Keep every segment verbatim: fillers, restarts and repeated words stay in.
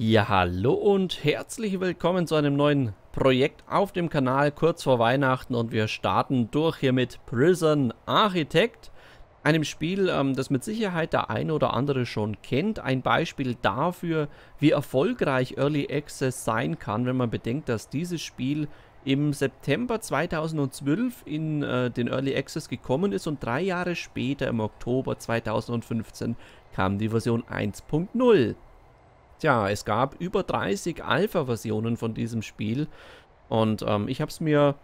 Ja, hallo und herzlich willkommen zu einem neuen Projekt auf dem Kanal kurz vor Weihnachten, und wir starten durch hier mit Prison Architect, einem Spiel, ähm, das mit Sicherheit der eine oder andere schon kennt. Ein Beispiel dafür, wie erfolgreich Early Access sein kann, wenn man bedenkt, dass dieses Spiel im September zweitausendzwölf in äh, den Early Access gekommen ist und drei Jahre später, im Oktober zweitausendfünfzehn, kam die Version eins punkt null. Tja, es gab über dreißig Alpha-Versionen von diesem Spiel, und ähm, ich habe es mir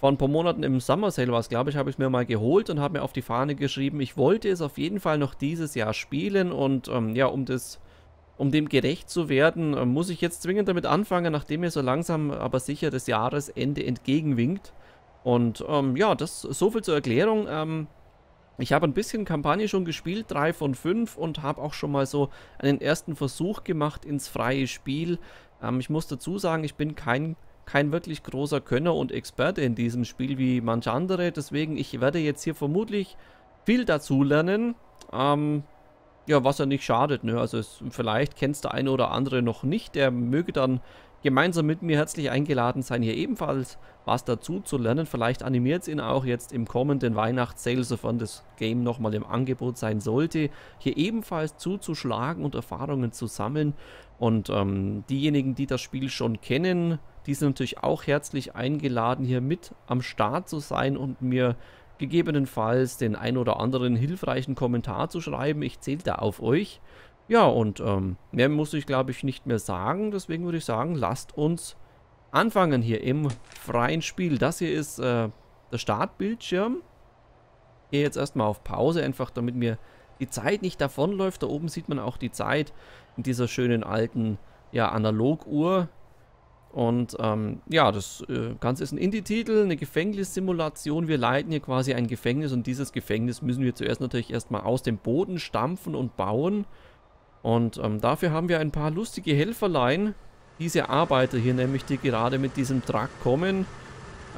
vor ein paar Monaten im Summer Sale, was glaube ich, habe ich mir mal geholt und habe mir auf die Fahne geschrieben, ich wollte es auf jeden Fall noch dieses Jahr spielen, und ähm, ja, um, das, um dem gerecht zu werden, äh, muss ich jetzt zwingend damit anfangen, nachdem mir so langsam aber sicher das Jahresende entgegenwinkt. Und ähm, ja, das so viel zur Erklärung. ähm, Ich habe ein bisschen Kampagne schon gespielt, drei von fünf, und habe auch schon mal so einen ersten Versuch gemacht ins freie Spiel. Ähm, ich muss dazu sagen, ich bin kein, kein wirklich großer Könner und Experte in diesem Spiel wie manche andere. Deswegen, ich werde jetzt hier vermutlich viel dazu lernen, ähm, ja, was ja nicht schadet. Ne? Also es, vielleicht kennst der eine oder andere noch nicht, der möge dann gemeinsam mit mir herzlich eingeladen sein, hier ebenfalls was dazu zu lernen. Vielleicht animiert es ihn auch jetzt im kommenden Weihnachts-Sale, sofern das Game nochmal im Angebot sein sollte, hier ebenfalls zuzuschlagen und Erfahrungen zu sammeln. Und ähm, diejenigen, die das Spiel schon kennen, die sind natürlich auch herzlich eingeladen, hier mit am Start zu sein und mir gegebenenfalls den ein oder anderen hilfreichen Kommentar zu schreiben. Ich zähle da auf euch. Ja, und ähm, mehr muss ich, glaube ich, nicht mehr sagen. Deswegen würde ich sagen, lasst uns anfangen hier im freien Spiel. Das hier ist äh, der Startbildschirm. Ich gehe jetzt erstmal auf Pause, einfach damit mir die Zeit nicht davonläuft. Da oben sieht man auch die Zeit in dieser schönen alten, ja, Analoguhr. Und ähm, ja, das äh, Ganze ist ein Indie-Titel, eine Gefängnissimulation. Wir leiten hier quasi ein Gefängnis, und dieses Gefängnis müssen wir zuerst natürlich erstmal aus dem Boden stampfen und bauen. Und ähm, dafür haben wir ein paar lustige Helferlein, diese Arbeiter hier nämlich, die gerade mit diesem Truck kommen.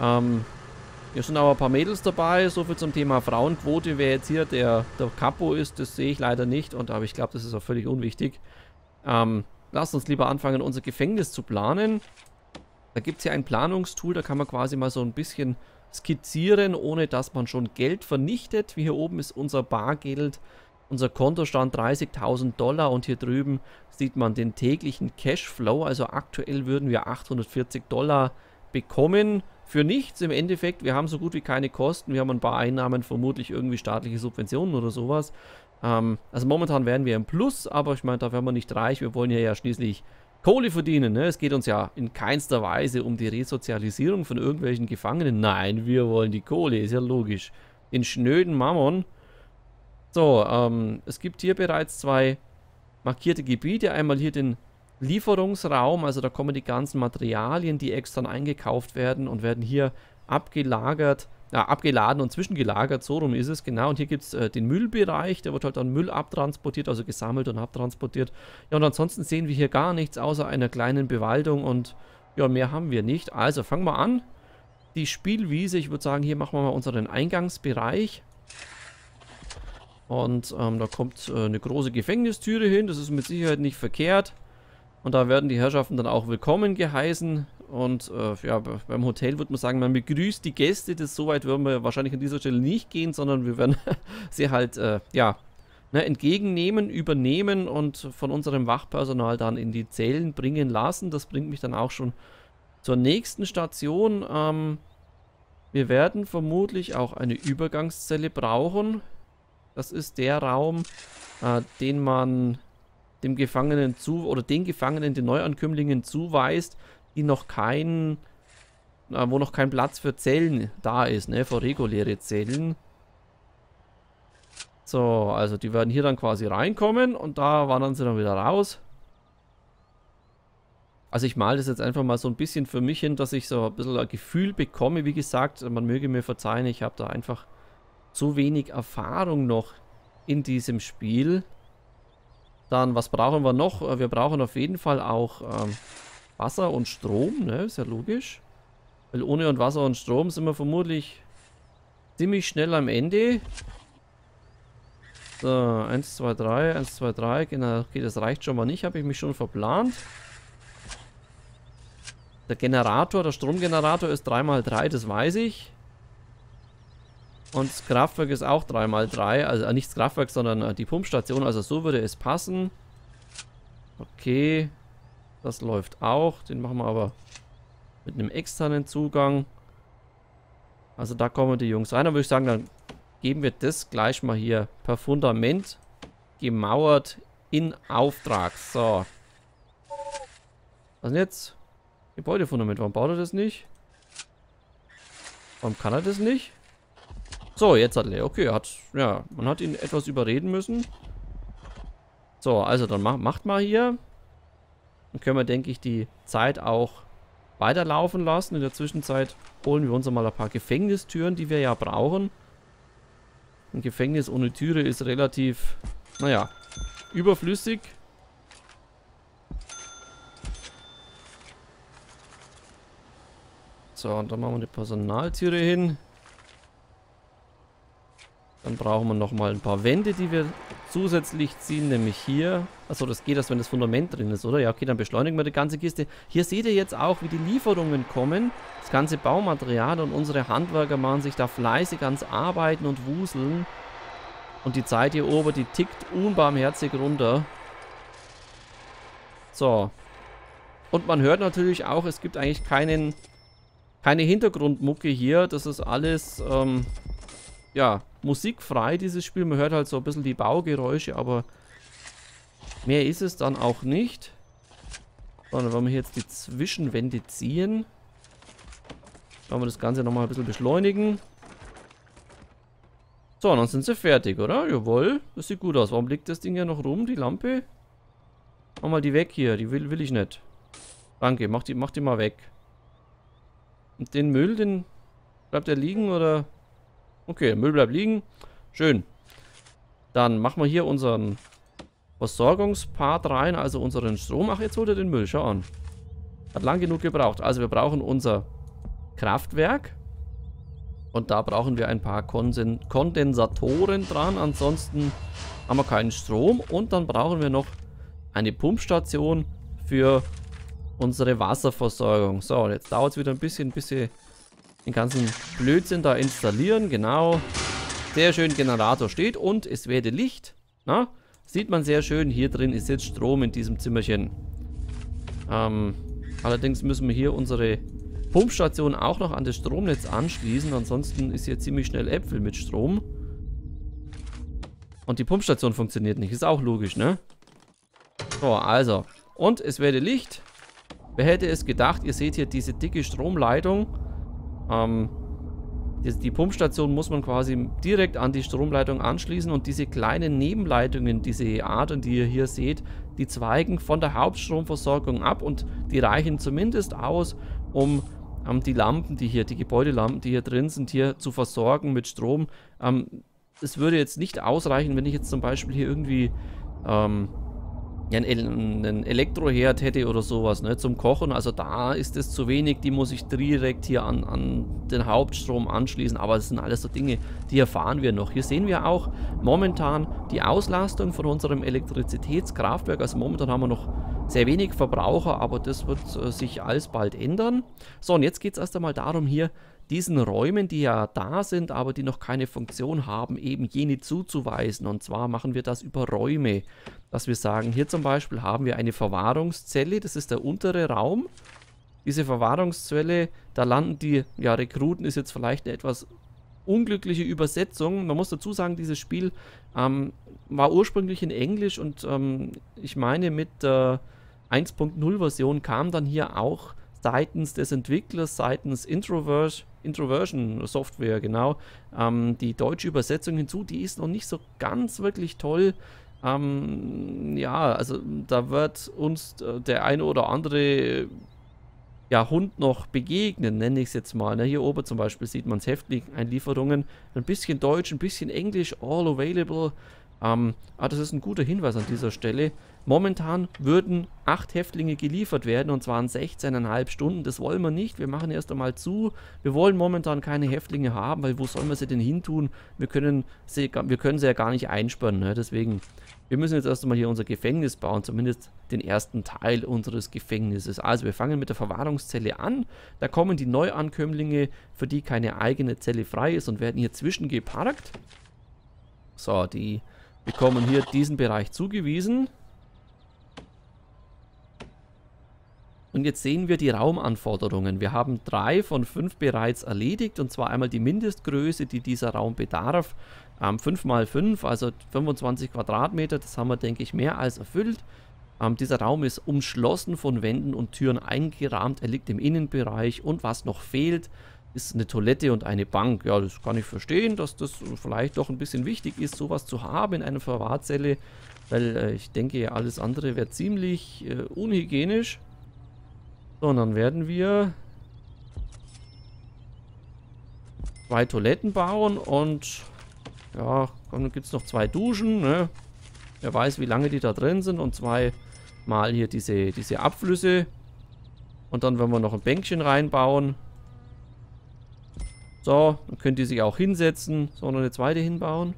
Ähm, hier sind aber ein paar Mädels dabei, soviel zum Thema Frauenquote. Wer jetzt hier der, der Kapo ist, das sehe ich leider nicht, und aber ich glaube, das ist auch völlig unwichtig. Ähm, lasst uns lieber anfangen, unser Gefängnis zu planen. Da gibt es hier ein Planungstool, da kann man quasi mal so ein bisschen skizzieren, ohne dass man schon Geld vernichtet. Wie hier oben ist unser Bargeld. Unser Kontostand dreißigtausend Dollar, und hier drüben sieht man den täglichen Cashflow. Also aktuell würden wir achthundertvierzig Dollar bekommen für nichts im Endeffekt. Wir haben so gut wie keine Kosten. Wir haben ein paar Einnahmen, vermutlich irgendwie staatliche Subventionen oder sowas. Ähm, also momentan wären wir im Plus, aber ich meine, da wären wir nicht reich. Wir wollen ja, ja schließlich Kohle verdienen. Ne? Es geht uns ja in keinster Weise um die Resozialisierung von irgendwelchen Gefangenen. Nein, wir wollen die Kohle, ist ja logisch. In schnöden Mammon. So, ähm, es gibt hier bereits zwei markierte Gebiete. Einmal hier den Lieferungsraum, also da kommen die ganzen Materialien, die extern eingekauft werden und werden hier abgelagert, äh, abgeladen und zwischengelagert, so rum ist es, genau. Und hier gibt es äh, den Müllbereich, der wird halt dann Müll abtransportiert, also gesammelt und abtransportiert. Ja, und ansonsten sehen wir hier gar nichts, außer einer kleinen Bewaldung, und ja, mehr haben wir nicht. Also, fangen wir an. Die Spielwiese, ich würde sagen, hier machen wir mal unseren Eingangsbereich. Und ähm, da kommt äh, eine große Gefängnistüre hin, das ist mit Sicherheit nicht verkehrt. Und da werden die Herrschaften dann auch willkommen geheißen. Und äh, ja, beim Hotel würde man sagen, man begrüßt die Gäste. Das soweit würden wir wahrscheinlich an dieser Stelle nicht gehen, sondern wir werden sie halt äh, ja, ne, entgegennehmen, übernehmen und von unserem Wachpersonal dann in die Zellen bringen lassen. Das bringt mich dann auch schon zur nächsten Station. Ähm, wir werden vermutlich auch eine Übergangszelle brauchen. Das ist der Raum, äh, den man dem Gefangenen zu oder den Gefangenen, den Neuankömmlingen zuweist, die noch kein, äh, wo noch kein Platz für Zellen da ist, ne, für reguläre Zellen. So, also die werden hier dann quasi reinkommen und da wandern sie dann wieder raus. Also ich male das jetzt einfach mal so ein bisschen für mich hin, dass ich so ein bisschen ein Gefühl bekomme. Wie gesagt, man möge mir verzeihen, ich habe da einfach zu wenig Erfahrung noch in diesem Spiel. Dann, was brauchen wir noch? Wir brauchen auf jeden Fall auch ähm, Wasser und Strom, ne? Ist ja logisch. Weil ohne und Wasser und Strom sind wir vermutlich ziemlich schnell am Ende. So, eins, zwei, drei, eins, zwei, drei. Genau, okay, das reicht schon mal nicht. Habe ich mich schon verplant. Der Generator, der Stromgenerator ist drei mal drei, das weiß ich. Und das Kraftwerk ist auch drei mal drei. Also nicht das Kraftwerk, sondern die Pumpstation. Also so würde es passen. Okay. Das läuft auch. Den machen wir aber mit einem externen Zugang. Also da kommen die Jungs rein. Dann würde ich sagen, dann geben wir das gleich mal hier per Fundament gemauert in Auftrag. So. Was denn jetzt? Gebäudefundament. Warum baut er das nicht? Warum kann er das nicht? So, jetzt hat er. Okay, hat, ja, man hat ihn etwas überreden müssen. So, also dann mach, macht mal hier. Dann können wir, denke ich, die Zeit auch weiterlaufen lassen. In der Zwischenzeit holen wir uns mal ein paar Gefängnistüren, die wir ja brauchen. Ein Gefängnis ohne Türe ist relativ, naja, überflüssig. So, und dann machen wir eine Personaltüre hin. Dann brauchen wir nochmal ein paar Wände, die wir zusätzlich ziehen, nämlich hier. Achso, das geht erst, wenn das Fundament drin ist, oder? Ja, okay, dann beschleunigen wir die ganze Kiste. Hier seht ihr jetzt auch, wie die Lieferungen kommen. Das ganze Baumaterial und unsere Handwerker machen sich da fleißig ans Arbeiten und Wuseln. Und die Zeit hier oben, die tickt unbarmherzig runter. So. Und man hört natürlich auch, es gibt eigentlich keinen, keine Hintergrundmucke hier. Das ist alles, ähm, ja... musikfrei, dieses Spiel. Man hört halt so ein bisschen die Baugeräusche, aber mehr ist es dann auch nicht. Sondern wenn wir hier jetzt die Zwischenwände ziehen, wollen wir das Ganze nochmal ein bisschen beschleunigen. So, dann sind sie fertig, oder? Jawohl, das sieht gut aus. Warum liegt das Ding ja noch rum, die Lampe? Mach mal die weg hier, die will, will ich nicht. Danke, mach die, mach die mal weg. Und den Müll, den bleibt der liegen, oder... Okay, Müll bleibt liegen. Schön. Dann machen wir hier unseren Versorgungspart rein, also unseren Strom. Ach, jetzt holt er den Müll, schau an. Hat lang genug gebraucht. Also wir brauchen unser Kraftwerk. Und da brauchen wir ein paar Konsen- Kondensatoren dran. Ansonsten haben wir keinen Strom. Und dann brauchen wir noch eine Pumpstation für unsere Wasserversorgung. So, und jetzt dauert es wieder ein bisschen, ein bisschen... den ganzen Blödsinn da installieren, genau. Sehr schön, Generator steht und es werde Licht. Na? Sieht man sehr schön, hier drin ist jetzt Strom in diesem Zimmerchen. Ähm, allerdings müssen wir hier unsere Pumpstation auch noch an das Stromnetz anschließen, ansonsten ist hier ziemlich schnell Äpfel mit Strom. Und die Pumpstation funktioniert nicht, ist auch logisch, ne? So, also. Und es werde Licht. Wer hätte es gedacht, ihr seht hier diese dicke Stromleitung. Ähm, die, die Pumpstation muss man quasi direkt an die Stromleitung anschließen und diese kleinen Nebenleitungen, diese Art, die ihr hier seht, die zweigen von der Hauptstromversorgung ab und die reichen zumindest aus, um ähm, die Lampen, die hier, die Gebäudelampen, die hier drin sind, hier zu versorgen mit Strom. Ähm, es würde jetzt nicht ausreichen, wenn ich jetzt zum Beispiel hier irgendwie ähm, einen Elektroherd hätte oder sowas, ne, zum Kochen, also da ist es zu wenig, die muss ich direkt hier an, an den Hauptstrom anschließen, aber es sind alles so Dinge, die erfahren wir noch. Hier sehen wir auch momentan die Auslastung von unserem Elektrizitätskraftwerk, also momentan haben wir noch sehr wenig Verbraucher, aber das wird äh, sich alsbald ändern. So, und jetzt geht es erst einmal darum, hier diesen Räumen, die ja da sind, aber die noch keine Funktion haben, eben jene zuzuweisen. Und zwar machen wir das über Räume, dass wir sagen, hier zum Beispiel haben wir eine Verwahrungszelle, das ist der untere Raum. Diese Verwahrungszelle, da landen die, ja, Rekruten ist jetzt vielleicht eine etwas unglückliche Übersetzung. Man muss dazu sagen, dieses Spiel ähm, war ursprünglich in Englisch und ähm, ich meine mit der äh, eins punkt null Version kam dann hier auch seitens des Entwicklers, seitens Introvers Introversion Software, genau, ähm, die deutsche Übersetzung hinzu, die ist noch nicht so ganz wirklich toll. Ähm, ja, also da wird uns der eine oder andere ja, Hund noch begegnen, nenne ich es jetzt mal. Ne? Hier oben zum Beispiel sieht man es, Häftling-Einlieferungen, ein bisschen Deutsch, ein bisschen Englisch, all available. Ähm, ah, das ist ein guter Hinweis an dieser Stelle. Momentan würden acht Häftlinge geliefert werden, und zwar in sechzehneinhalb Stunden. Das wollen wir nicht. Wir machen erst einmal zu. Wir wollen momentan keine Häftlinge haben, weil wo sollen wir sie denn hintun? Wir können sie, wir können sie ja gar nicht einsperren. Ne? Deswegen, wir müssen jetzt erst einmal hier unser Gefängnis bauen, zumindest den ersten Teil unseres Gefängnisses. Also wir fangen mit der Verwahrungszelle an. Da kommen die Neuankömmlinge, für die keine eigene Zelle frei ist, und werden hier zwischengeparkt. So, die bekommen hier diesen Bereich zugewiesen. Und jetzt sehen wir die Raumanforderungen. Wir haben drei von fünf bereits erledigt, und zwar einmal die Mindestgröße, die dieser Raum bedarf. Ähm, fünf mal fünf, also fünfundzwanzig Quadratmeter, das haben wir, denke ich, mehr als erfüllt. Ähm, dieser Raum ist umschlossen von Wänden und Türen eingerahmt, er liegt im Innenbereich, und was noch fehlt, ist eine Toilette und eine Bank. Ja, das kann ich verstehen, dass das vielleicht doch ein bisschen wichtig ist, sowas zu haben in einer Verwahrzelle, weil äh, ich denke, alles andere wäre ziemlich äh, unhygienisch. So, und dann werden wir zwei Toiletten bauen und ja, dann gibt es noch zwei Duschen, ne? Wer weiß, wie lange die da drin sind, und zwei mal hier diese, diese Abflüsse, und dann werden wir noch ein Bänkchen reinbauen. So, dann könnt ihr sich auch hinsetzen. So, noch eine zweite hinbauen.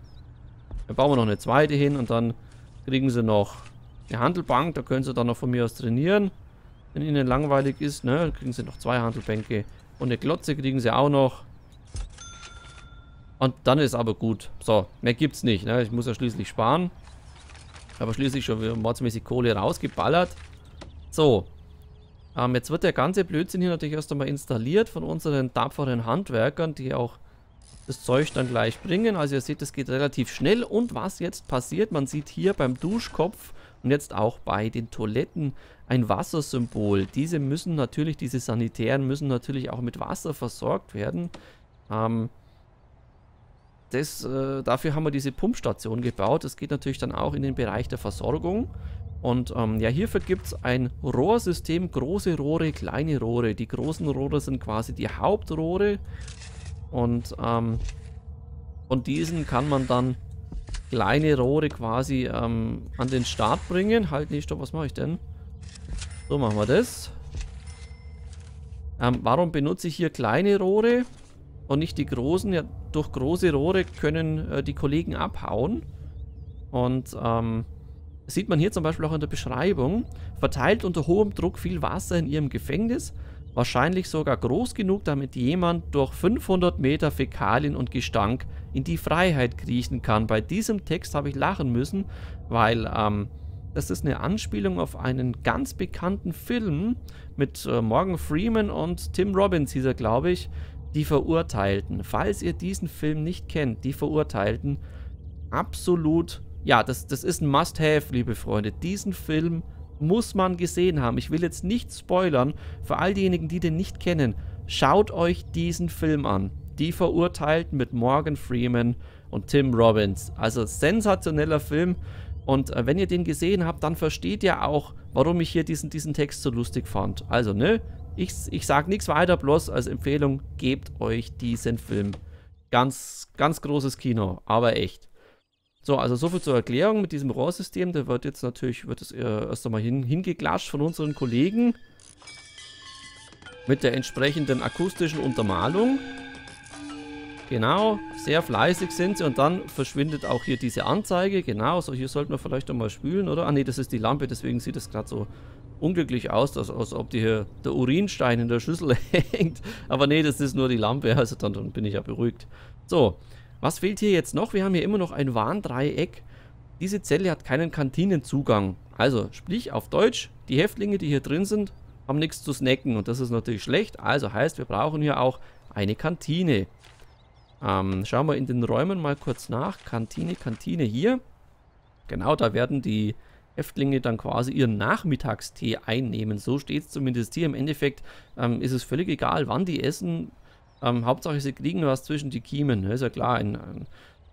Dann bauen wir noch eine zweite hin, und dann kriegen sie noch eine Handelbank, da können sie dann noch von mir aus trainieren. Wenn ihnen langweilig ist, ne, dann kriegen sie noch zwei Handelbänke. Und eine Glotze kriegen sie auch noch. Und dann ist aber gut. So, mehr gibt's nicht, ne? Ich muss ja schließlich sparen. Aber schließlich schon mordsmäßig Kohle rausgeballert. So. Ähm, jetzt wird der ganze Blödsinn hier natürlich erst einmal installiert von unseren tapferen Handwerkern, die auch das Zeug dann gleich bringen. Also ihr seht, das geht relativ schnell. Und was jetzt passiert, man sieht hier beim Duschkopf und jetzt auch bei den Toiletten ein Wassersymbol. Diese müssen natürlich, diese Sanitären müssen natürlich auch mit Wasser versorgt werden. Ähm, das, äh, dafür haben wir diese Pumpstation gebaut. Das geht natürlich dann auch in den Bereich der Versorgung. Und ähm, ja, hierfür gibt es ein Rohrsystem. Große Rohre, kleine Rohre. Die großen Rohre sind quasi die Hauptrohre. Und ähm, von diesen kann man dann kleine Rohre quasi ähm, an den Start bringen. Halt, nee, stopp, was mache ich denn? So machen wir das. Ähm, warum benutze ich hier kleine Rohre und nicht die großen? Ja, durch große Rohre können äh, die Kollegen abhauen. Und ähm, das sieht man hier zum Beispiel auch in der Beschreibung. Verteilt unter hohem Druck viel Wasser in ihrem Gefängnis. Wahrscheinlich sogar groß genug, damit jemand durch fünfhundert Meter Fäkalien und Gestank in die Freiheit kriechen kann. Bei diesem Text habe ich lachen müssen, weil ähm, das ist eine Anspielung auf einen ganz bekannten Film mit äh, Morgan Freeman und Tim Robbins, hieß er, glaube ich, Die Verurteilten. Falls ihr diesen Film nicht kennt, Die Verurteilten, absolut, ja, das, das ist ein Must-Have, liebe Freunde, diesen Film muss man gesehen haben. Ich will jetzt nicht spoilern. Für all diejenigen, die den nicht kennen, schaut euch diesen Film an. Die Verurteilten mit Morgan Freeman und Tim Robbins. Also sensationeller Film. Und äh, wenn ihr den gesehen habt, dann versteht ihr auch, warum ich hier diesen, diesen Text so lustig fand. Also, ne? Ich, ich sage nichts weiter, bloß als Empfehlung, gebt euch diesen Film. Ganz, ganz großes Kino, aber echt. So, also soviel zur Erklärung mit diesem Rohrsystem. Da wird jetzt natürlich, wird es erst einmal hin, hingeklatscht von unseren Kollegen. Mit der entsprechenden akustischen Untermalung. Genau, sehr fleißig sind sie, und dann verschwindet auch hier diese Anzeige. Genau, so hier sollten wir vielleicht nochmal spülen, oder? Ah ne, das ist die Lampe, deswegen sieht das gerade so unglücklich aus, dass, als ob die hier der Urinstein in der Schüssel hängt. Aber nee, das ist nur die Lampe, also dann, dann bin ich ja beruhigt. So. Was fehlt hier jetzt noch? Wir haben hier immer noch ein Warndreieck. Diese Zelle hat keinen Kantinenzugang. Also, sprich auf Deutsch, die Häftlinge, die hier drin sind, haben nichts zu snacken. Und das ist natürlich schlecht. Also heißt, wir brauchen hier auch eine Kantine. Ähm, schauen wir in den Räumen mal kurz nach. Kantine, Kantine hier. Genau, da werden die Häftlinge dann quasi ihren Nachmittagstee einnehmen. So steht es zumindest hier. Im Endeffekt ähm, ist es völlig egal, wann die essen. Ähm, Hauptsache, sie kriegen was zwischen die Kiemen. Ne? Ist ja klar, ein, ein,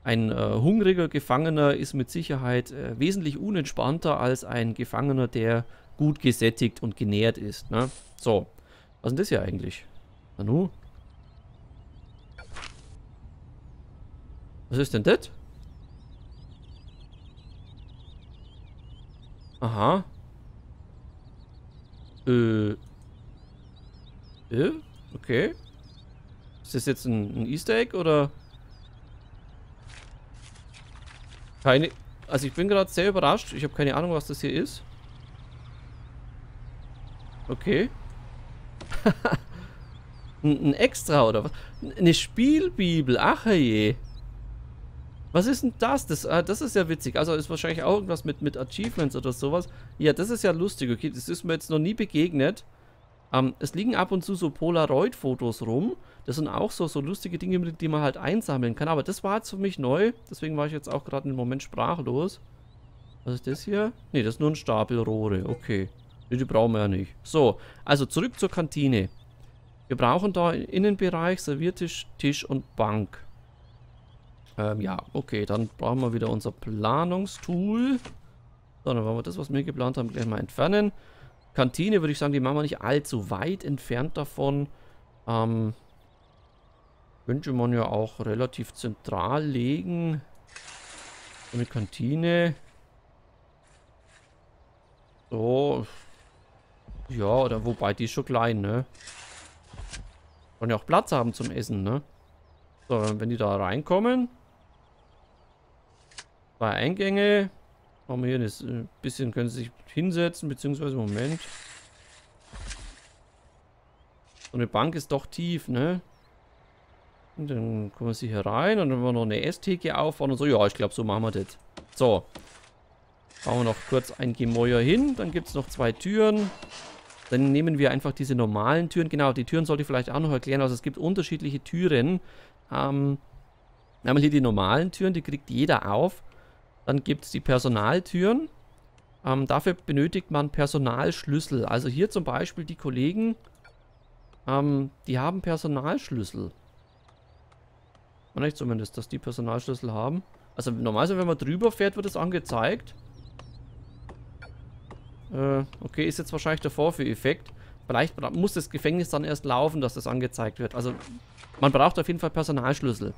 ein äh, hungriger Gefangener ist mit Sicherheit äh, wesentlich unentspannter als ein Gefangener, der gut gesättigt und genährt ist. Ne? So, was ist denn das hier eigentlich? Nanu? Was ist denn das? Aha. Äh. Äh? Okay. Ist das jetzt ein, ein Easter Egg oder? Keine. Also ich bin gerade sehr überrascht. Ich habe keine Ahnung, was das hier ist. Okay. ein, ein Extra oder was? Eine Spielbibel. Ach je. Was ist denn das? Das, ah, das ist ja witzig. Also ist wahrscheinlich auch irgendwas mit, mit Achievements oder sowas. Ja, das ist ja lustig. Okay, das ist mir jetzt noch nie begegnet. Ähm, es liegen ab und zu so Polaroid-Fotos rum. Das sind auch so, so lustige Dinge, die man halt einsammeln kann. Aber das war jetzt für mich neu. Deswegen war ich jetzt auch gerade einen Moment sprachlos. Was ist das hier? Ne, das ist nur ein Stapel Rohre. Okay. Nee, die brauchen wir ja nicht. So, also zurück zur Kantine. Wir brauchen da einen Innenbereich, Serviertisch, Tisch und Bank. Ähm, ja, okay, dann brauchen wir wieder unser Planungstool. So, dann wollen wir das, was wir geplant haben, gleich mal entfernen. Kantine, würde ich sagen, die machen wir nicht allzu weit entfernt davon. Ähm, könnte man ja auch relativ zentral legen. So eine Kantine. So. Ja, oder wobei, die ist schon klein, ne? Wollen ja auch Platz haben zum Essen, ne? So, wenn die da reinkommen... Zwei Eingänge. Haben wir hier ein bisschen, können sie sich hinsetzen, beziehungsweise Moment. So eine Bank ist doch tief, ne? Und dann kommen sie hier rein und dann wollen wir noch eine Esstheke aufbauen und so. Ja, ich glaube, so machen wir das. So. Bauen wir noch kurz ein Gemäuer hin. Dann gibt es noch zwei Türen. Dann nehmen wir einfach diese normalen Türen. Genau, die Türen sollte ich vielleicht auch noch erklären. Also es gibt unterschiedliche Türen. Ähm, einmal hier die normalen Türen, die kriegt jeder auf. Dann gibt es die Personaltüren. Ähm, dafür benötigt man Personalschlüssel. Also hier zum Beispiel die Kollegen, ähm, die haben Personalschlüssel. Meine ich zumindest, dass die Personalschlüssel haben. Also normalerweise, wenn man drüber fährt, wird es angezeigt. Äh, okay, ist jetzt wahrscheinlich der Vorführeffekt. Vielleicht muss das Gefängnis dann erst laufen, dass das angezeigt wird. Also man braucht auf jeden Fall Personalschlüssel.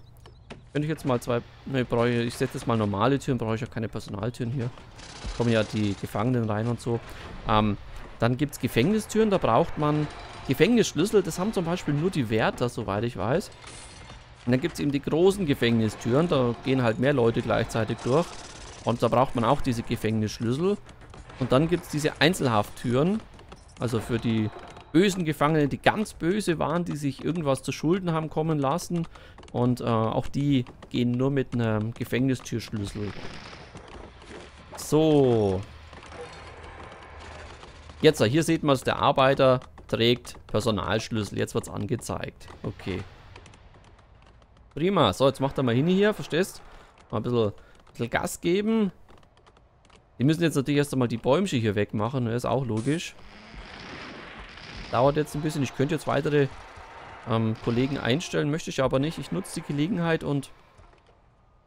Wenn ich jetzt mal zwei... Ne, brauche ich, ich setze jetzt mal normale Türen, brauche ich auch keine Personaltüren hier. Da kommen ja die Gefangenen rein und so. Ähm, dann gibt es Gefängnistüren, da braucht man Gefängnisschlüssel. Das haben zum Beispiel nur die Wärter, soweit ich weiß. Und dann gibt es eben die großen Gefängnistüren, da gehen halt mehr Leute gleichzeitig durch. Und da braucht man auch diese Gefängnisschlüssel. Und dann gibt es diese Einzelhafttüren, also für die... bösen Gefangenen, die ganz böse waren, die sich irgendwas zu Schulden haben kommen lassen. Und äh, auch die gehen nur mit einem Gefängnistürschlüssel. So. Jetzt, hier sieht man es, der Arbeiter trägt Personalschlüssel. Jetzt wird es angezeigt. Okay. Prima. So, jetzt macht er mal hin hier, verstehst? Mal ein bisschen, ein bisschen Gas geben. Die müssen jetzt natürlich erst einmal die Bäumchen hier wegmachen, ist auch logisch. Dauert jetzt ein bisschen. Ich könnte jetzt weitere ähm, Kollegen einstellen, möchte ich aber nicht. Ich nutze die Gelegenheit und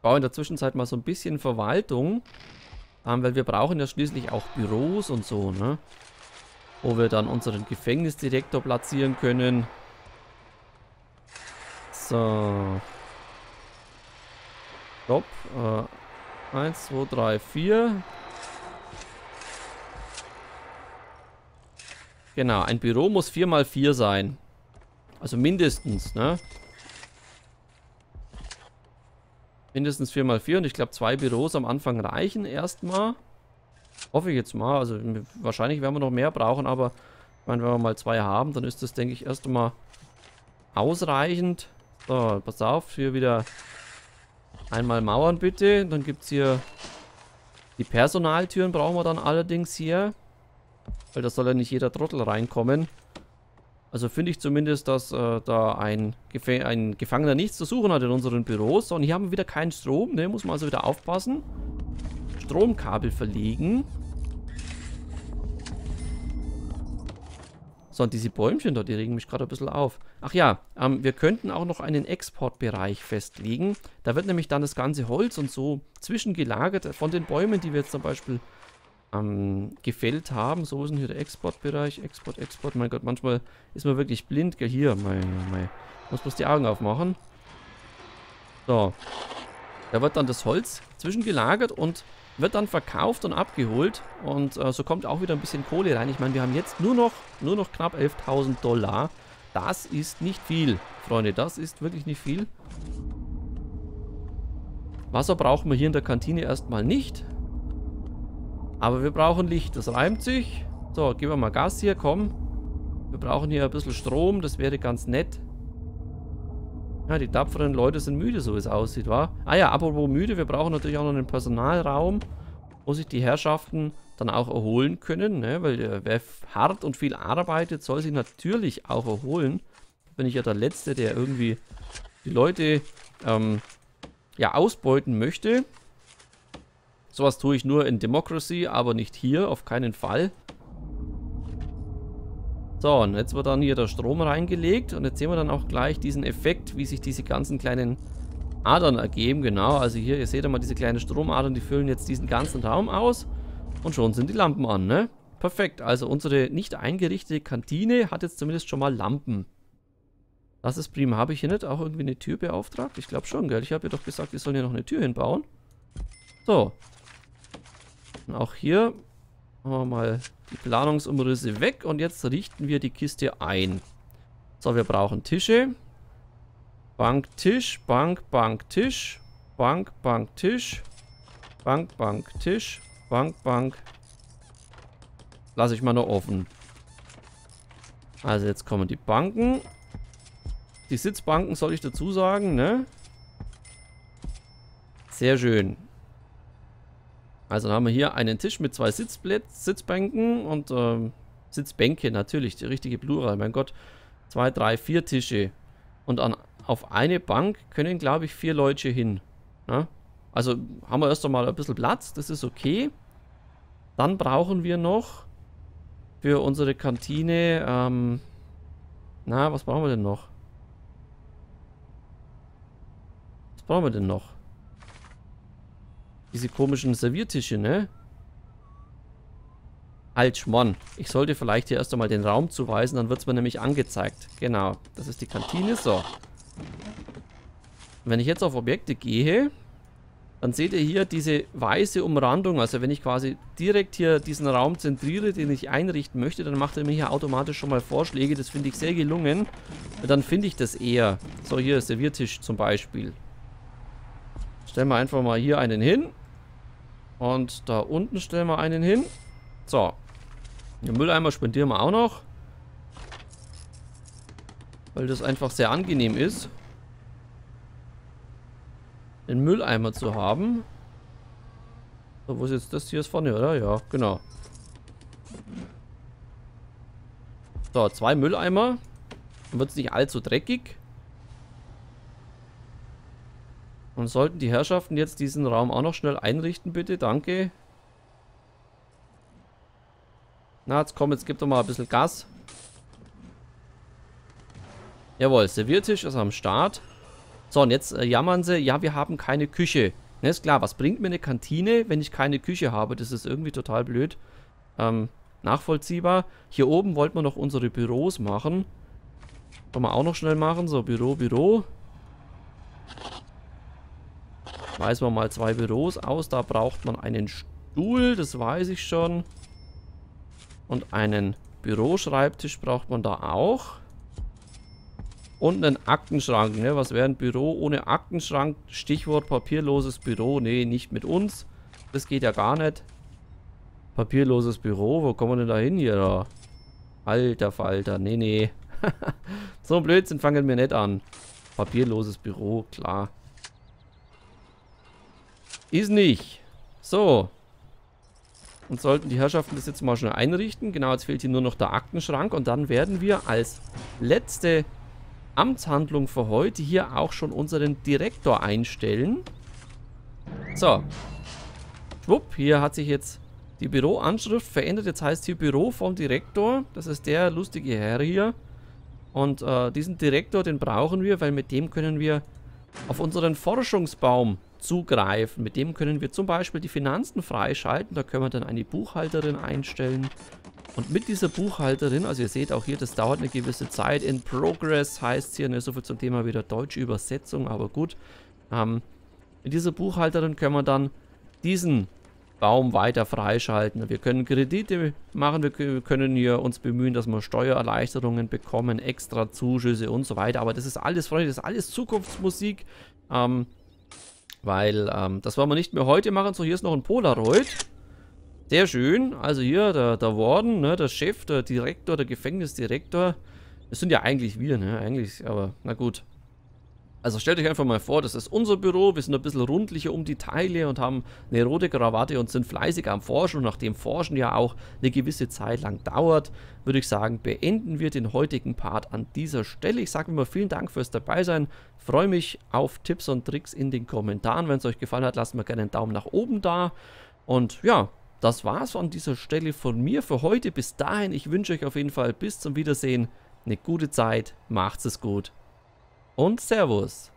baue in der Zwischenzeit mal so ein bisschen Verwaltung. Ähm, weil wir brauchen ja schließlich auch Büros und so, ne? Wo wir dann unseren Gefängnisdirektor platzieren können. So. Stopp. Äh, eins, zwei, drei, vier. Genau, ein Büro muss vier mal vier sein. Also mindestens, ne? Mindestens vier mal vier und ich glaube, zwei Büros am Anfang reichen erstmal. Hoffe ich jetzt mal. Also wahrscheinlich werden wir noch mehr brauchen, aber ich meine, wenn wir mal zwei haben, dann ist das, denke ich, erstmal ausreichend. So, pass auf, hier wieder einmal Mauern bitte. Dann gibt es hier die Personaltüren, brauchen wir dann allerdings hier. Weil da soll ja nicht jeder Trottel reinkommen. Also finde ich zumindest, dass äh, da ein, Gefe ein Gefangener nichts zu suchen hat in unseren Büros. So, und hier haben wir wieder keinen Strom, ne? Muss man also wieder aufpassen. Stromkabel verlegen. So, und diese Bäumchen da, die regen mich gerade ein bisschen auf. Ach ja, ähm, wir könnten auch noch einen Exportbereich festlegen. Da wird nämlich dann das ganze Holz und so zwischengelagert von den Bäumen, die wir jetzt zum Beispiel... Ähm, gefällt haben. So ist denn hier der Exportbereich. Export, Export. Mein Gott, manchmal ist man wirklich blind. Gell, hier, mein, mein. Muss bloß die Augen aufmachen. So. Da wird dann das Holz zwischengelagert und Wird dann verkauft und abgeholt und äh, so kommt auch wieder ein bisschen Kohle rein. Ich meine, wir haben jetzt nur noch, nur noch knapp elftausend Dollar. Das ist nicht viel, Freunde. Das ist wirklich nicht viel. Wasser brauchen wir hier in der Kantine erstmal nicht. Aber wir brauchen Licht. Das reimt sich. So, geben wir mal Gas hier. Komm. Wir brauchen hier ein bisschen Strom. Das wäre ganz nett. Ja, die tapferen Leute sind müde, so wie es aussieht, wa? Ah ja, apropos müde, wir brauchen natürlich auch noch einen Personalraum, wo sich die Herrschaften dann auch erholen können, ne? Weil äh, wer hart und viel arbeitet, soll sich natürlich auch erholen. Bin ich ja der Letzte, der irgendwie die Leute ähm, ja, ausbeuten möchte. Sowas tue ich nur in Democracy, aber nicht hier, auf keinen Fall. So, und jetzt wird dann hier der Strom reingelegt und jetzt sehen wir dann auch gleich diesen Effekt, wie sich diese ganzen kleinen Adern ergeben. Genau, also hier, ihr seht ja mal diese kleinen Stromadern, die füllen jetzt diesen ganzen Raum aus und schon sind die Lampen an, ne? Perfekt, also unsere nicht eingerichtete Kantine hat jetzt zumindest schon mal Lampen. Das ist prima. Habe ich hier nicht auch irgendwie eine Tür beauftragt? Ich glaube schon, gell? Ich habe ja doch gesagt, wir sollen hier noch eine Tür hinbauen. So. Und auch hier machen wir mal die Planungsumrisse weg und jetzt richten wir die Kiste ein. So, wir brauchen Tische. Bank, Tisch, Bank, Bank, Tisch. Bank, Bank, Tisch. Bank, Bank, Tisch. Bank, Bank. Lass ich mal noch offen. Also jetzt kommen die Banken. Die Sitzbanken soll ich dazu sagen, ne? Sehr schön. Also dann haben wir hier einen Tisch mit zwei Sitzplätzen, Sitzbänken und ähm, Sitzbänke natürlich, die richtige Plural, mein Gott. Zwei, drei, vier Tische. Und an, auf eine Bank können, glaube ich, vier Leute hin. Ne? Also haben wir erst einmal ein bisschen Platz, das ist okay. Dann brauchen wir noch für unsere Kantine, ähm, na, was brauchen wir denn noch? Was brauchen wir denn noch? Diese komischen Serviertische, ne? Halt, Schmarrn. Ich sollte vielleicht hier erst einmal den Raum zuweisen, dann wird es mir nämlich angezeigt. Genau, das ist die Kantine. So. Wenn ich jetzt auf Objekte gehe, dann seht ihr hier diese weiße Umrandung. Also wenn ich quasi direkt hier diesen Raum zentriere, den ich einrichten möchte, dann macht er mir hier automatisch schon mal Vorschläge. Das finde ich sehr gelungen. Dann finde ich das eher. So, hier Serviertisch zum Beispiel. Stellen wir einfach mal hier einen hin. Und da unten stellen wir einen hin. So. Den Mülleimer spendieren wir auch noch. Weil das einfach sehr angenehm ist, den Mülleimer zu haben. So, wo ist jetzt das hier? Ist vorne, oder? Ja, genau. So, zwei Mülleimer. Dann wird es nicht allzu dreckig. Und sollten die Herrschaften jetzt diesen Raum auch noch schnell einrichten, bitte? Danke. Na, jetzt komm, jetzt gib doch mal ein bisschen Gas. Jawohl, Serviertisch ist am Start. So, und jetzt äh, jammern sie, ja, wir haben keine Küche. Ne, ist klar, was bringt mir eine Kantine, wenn ich keine Küche habe? Das ist irgendwie total blöd. Ähm, nachvollziehbar. Hier oben wollten wir noch unsere Büros machen. Wollen wir auch noch schnell machen. So, Büro, Büro. Weisen wir mal zwei Büros aus. Da braucht man einen Stuhl, das weiß ich schon. Und einen Büroschreibtisch braucht man da auch. Und einen Aktenschrank. Ne? Was wäre ein Büro ohne Aktenschrank? Stichwort papierloses Büro. Nee, nicht mit uns. Das geht ja gar nicht. Papierloses Büro. Wo kommen wir denn da hin hier? Da? Alter Falter. Nee, nee. So ein Blödsinn fangen wir nicht an. Papierloses Büro, klar. Ist nicht. So. Und sollten die Herrschaften das jetzt mal schnell einrichten. Genau, jetzt fehlt hier nur noch der Aktenschrank. Und dann werden wir als letzte Amtshandlung für heute hier auch schon unseren Direktor einstellen. So. Schwupp, hier hat sich jetzt die Büroanschrift verändert. Jetzt heißt hier Büro vom Direktor. Das ist der lustige Herr hier. Und äh, diesen Direktor, den brauchen wir, weil mit dem können wir auf unseren Forschungsbaum zugreifen. Mit dem können wir zum Beispiel die Finanzen freischalten. Da können wir dann eine Buchhalterin einstellen. Und mit dieser Buchhalterin, also ihr seht auch hier, das dauert eine gewisse Zeit. In Progress heißt hier, ne, so viel zum Thema wieder deutsche Übersetzung, aber gut. Ähm, mit dieser Buchhalterin können wir dann diesen Baum weiter freischalten. Wir können Kredite machen, wir können hier uns bemühen, dass wir Steuererleichterungen bekommen, extra Zuschüsse und so weiter. Aber das ist alles, Freunde, das ist alles Zukunftsmusik, ähm, weil ähm, das wollen wir nicht mehr heute machen. So, hier ist noch ein Polaroid. Sehr schön. Also hier der, der Warden, ne, der Chef, der Direktor, der Gefängnisdirektor. Das sind ja eigentlich wir, ne, eigentlich, aber na gut. Also stellt euch einfach mal vor, das ist unser Büro, wir sind ein bisschen rundlicher um die Teile und haben eine rote Krawatte und sind fleißig am Forschen. Und nachdem Forschen ja auch eine gewisse Zeit lang dauert, würde ich sagen, beenden wir den heutigen Part an dieser Stelle. Ich sage immer vielen Dank fürs Dabeisein, freue mich auf Tipps und Tricks in den Kommentaren. Wenn es euch gefallen hat, lasst mir gerne einen Daumen nach oben da. Und ja, das war's an dieser Stelle von mir für heute. Bis dahin, ich wünsche euch auf jeden Fall bis zum Wiedersehen, eine gute Zeit, macht's es gut. Und Servus.